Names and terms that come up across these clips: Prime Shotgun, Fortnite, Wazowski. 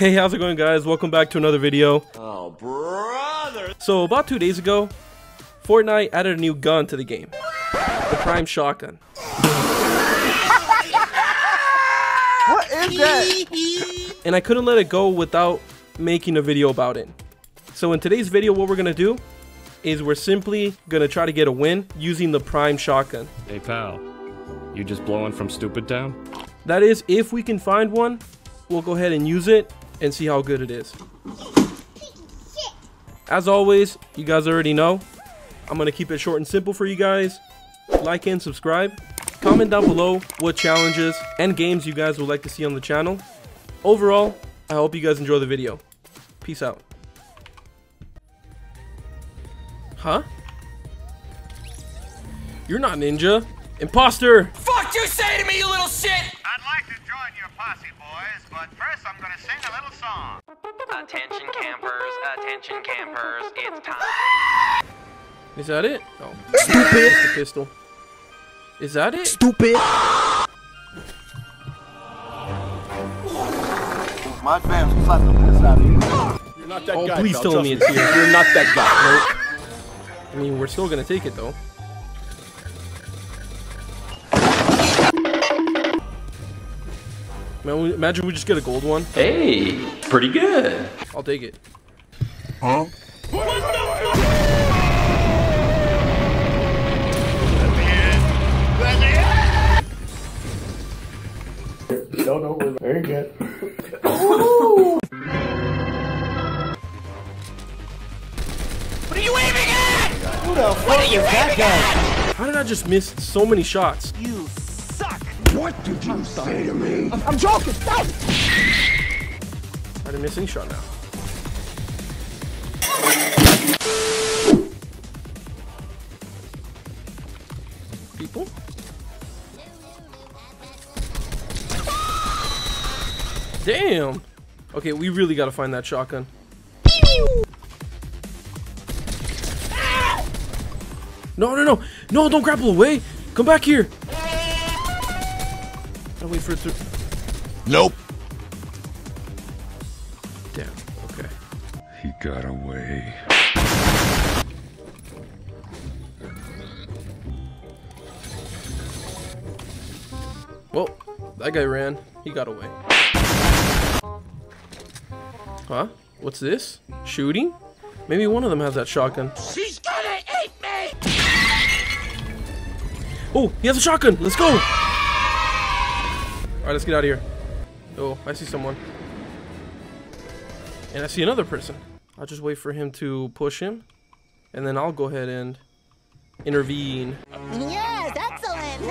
Hey, how's it going, guys? Welcome back to another video. Oh, brother! So about 2 days ago, Fortnite added a new gun to the game, the Prime Shotgun. What is that? And I couldn't let it go without making a video about it. So in today's video, what we're gonna do is we're simply gonna try to get a win using the Prime Shotgun. Hey, pal, you just blowing from Stupid Town? That is, if we can find one, we'll go ahead and use it and see how good it is. As always, you guys already know, I'm gonna keep it short and simple for you guys. Like and subscribe. Comment down below what challenges and games you guys would like to see on the channel. Overall, I hope you guys enjoy the video. Peace out. Huh? You're not ninja. Imposter! Fuck you say to me, you little shit! I'd like to join your posse, boys, but first I'm gonna sing a little song. Attention campers, it's time. Is that it? Oh. Stupid! It's the pistol. Is that it? Stupid! My fam's slapping the piss out of you. You're not that guy. Oh, please tell me it's here. You're not that guy. Nope. I mean, we're still gonna take it, though. Man, imagine we just get a gold one. Hey, pretty good. I'll take it. Huh? What the fuck? That's it. Don't know where. Very good. What are you aiming at? Who the fuck is that guy? How did I just miss so many shots? You. What did you say to me? I'm joking! No! I didn't miss any shot now. People? Damn! Okay, we really gotta find that shotgun. No, no, no! No, don't grapple away! Come back here! I'll wait for it to... Nope. Damn, okay. He got away. Well, that guy ran. He got away. Huh? What's this? Shooting? Maybe one of them has that shotgun. She's gonna eat me! Oh, he has a shotgun! Let's go! Alright, let's get out of here. Oh, I see someone. And I see another person. I'll just wait for him to push him. And then I'll go ahead and intervene. Yes, excellent!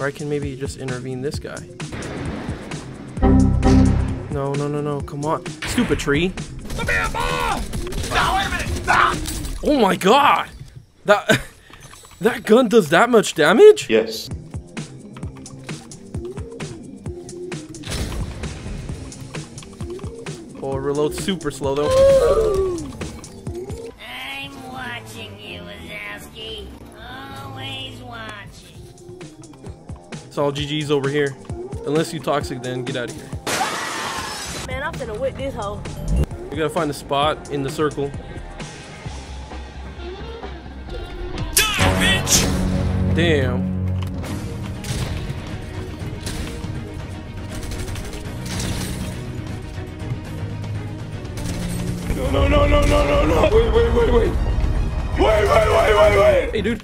Or I can maybe just intervene this guy. No, no, no, no, come on. Stupid tree. Come here, boy! No, wait a minute! Ah! Oh my god! That gun does that much damage? Yes. Oh, reload super slow though. I'm watching you, Wazowski. Always watching. It's all GG's over here. Unless you toxic, then get out of here. Man, I'm finna whip this hoe. We gotta find a spot in the circle. Die, bitch! Damn. No, no, no, no, no, no, wait. Hey, dude.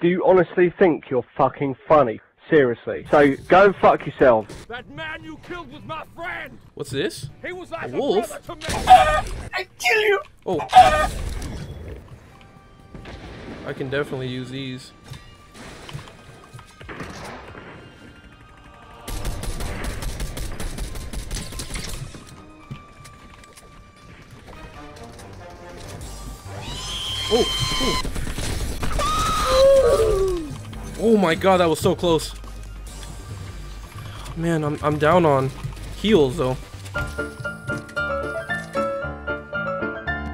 Do you honestly think you're fucking funny? Seriously. So, go fuck yourself. That man you killed was my friend. What's this? He was like a wolf. I kill you. Oh. I can definitely use these. Oh, oh. Oh my god, that was so close. Man, I'm down on heals though.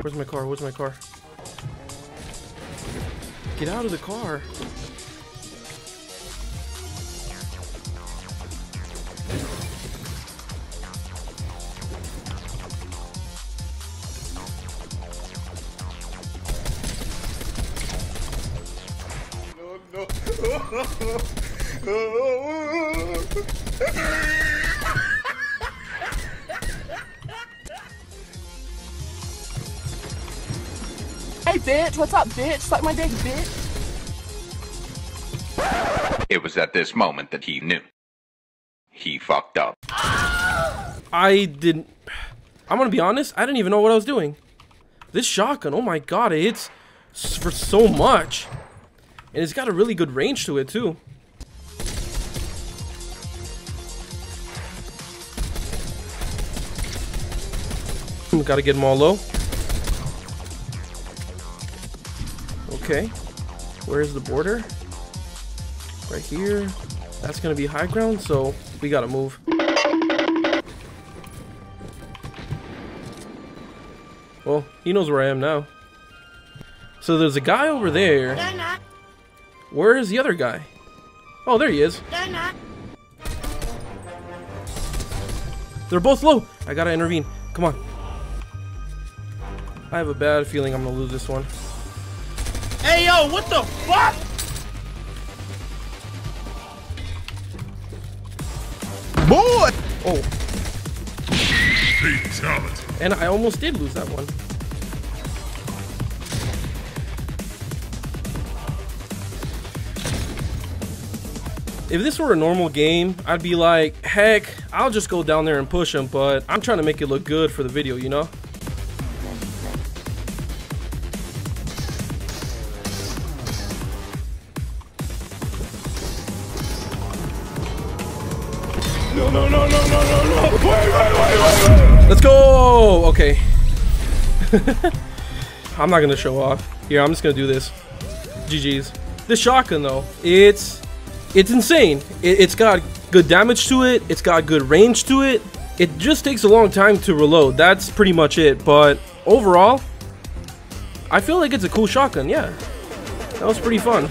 Where's my car? Where's my car? Get out of the car. Hey bitch, what's up bitch? Suck my dick bitch. It was at this moment that he knew. He fucked up. I'm gonna be honest, I didn't even know what I was doing. This shotgun, oh my god, it hits for so much. And it's got a really good range to it too. Gotta get them all low. Okay. Where's the border? Right here. That's gonna be high ground, so we gotta move. Well, he knows where I am now. So there's a guy over there. Where is the other guy? Oh, there he is. They're both low. I gotta intervene. Come on. I have a bad feeling I'm gonna lose this one. Hey, yo, what the fuck? Boy! Oh. Fatality. And I almost did lose that one. If this were a normal game, I'd be like, heck, I'll just go down there and push him, but I'm trying to make it look good for the video, you know? No, no, no, no, no, no, no, wait, wait, wait, wait. Let's go! Okay. I'm not gonna show off. Here, I'm just gonna do this. GG's. This shotgun though, it's insane. It's got good damage to it. It's got good range to it. It just takes a long time to reload. That's pretty much it. But overall, I feel like it's a cool shotgun. Yeah, that was pretty fun.